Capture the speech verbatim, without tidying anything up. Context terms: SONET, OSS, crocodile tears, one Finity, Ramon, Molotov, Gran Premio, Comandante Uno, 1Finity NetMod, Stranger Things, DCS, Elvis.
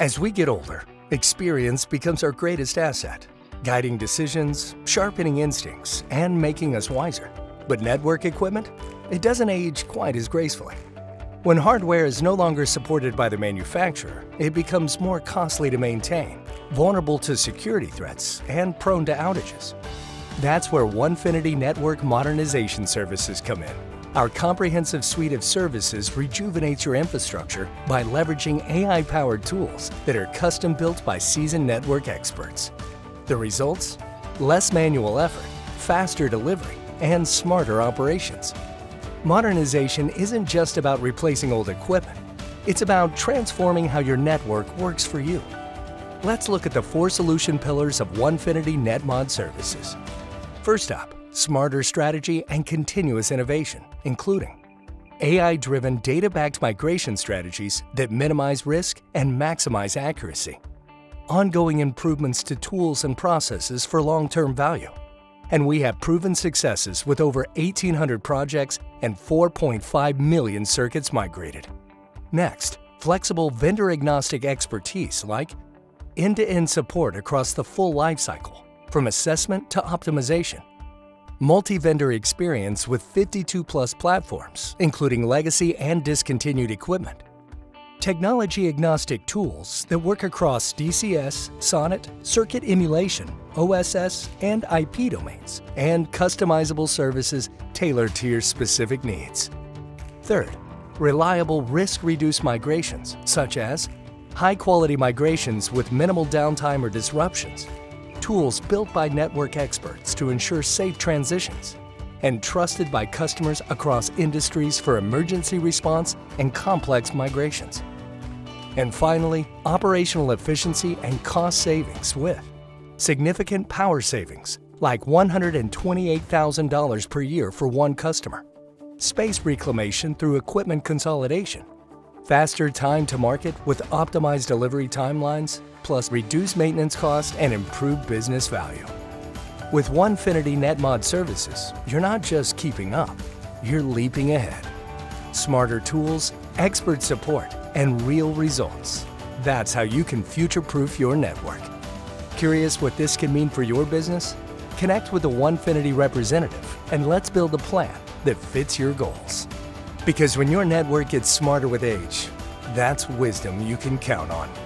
As we get older, experience becomes our greatest asset, guiding decisions, sharpening instincts, and making us wiser. But network equipment? It doesn't age quite as gracefully. When hardware is no longer supported by the manufacturer, it becomes more costly to maintain, vulnerable to security threats, and prone to outages. That's where one Finity Network Modernization Services come in. Our comprehensive suite of services rejuvenates your infrastructure by leveraging A I-powered tools that are custom-built by seasoned network experts. The results? Less manual effort, faster delivery, and smarter operations. Modernization isn't just about replacing old equipment. It's about transforming how your network works for you. Let's look at the four solution pillars of one Finity NetMod services. First up, smarter strategy and continuous innovation, including A I-driven data-backed migration strategies that minimize risk and maximize accuracy, ongoing improvements to tools and processes for long-term value, and we have proven successes with over eighteen hundred projects and four point five million circuits migrated. Next, flexible vendor-agnostic expertise like end-to-end support across the full lifecycle, from assessment to optimization, multi-vendor experience with fifty-two plus platforms, including legacy and discontinued equipment, technology-agnostic tools that work across D C S, SONET, circuit emulation, O S S, and I P domains, and customizable services tailored to your specific needs. Third, reliable risk-reduced migrations, such as high-quality migrations with minimal downtime or disruptions, tools built by network experts to ensure safe transitions, and trusted by customers across industries for emergency response and complex migrations. And finally, operational efficiency and cost savings with significant power savings, like one hundred twenty-eight thousand dollars per year for one customer, space reclamation through equipment consolidation, faster time to market with optimized delivery timelines, plus reduced maintenance costs and improved business value. With one Finity NetMod services, you're not just keeping up, you're leaping ahead. Smarter tools, expert support, and real results. That's how you can future-proof your network. Curious what this can mean for your business? Connect with a one Finity representative and let's build a plan that fits your goals. Because when your network gets smarter with age, that's wisdom you can count on.